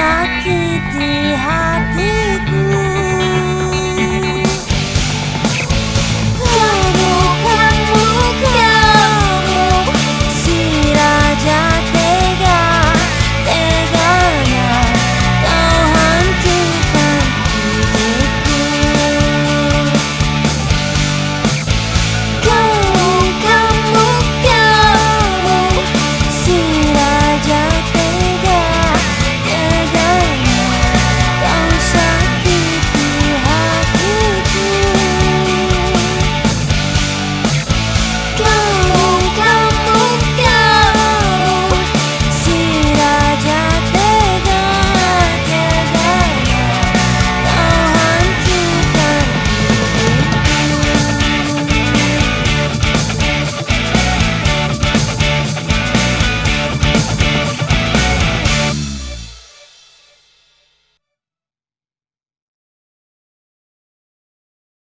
talking.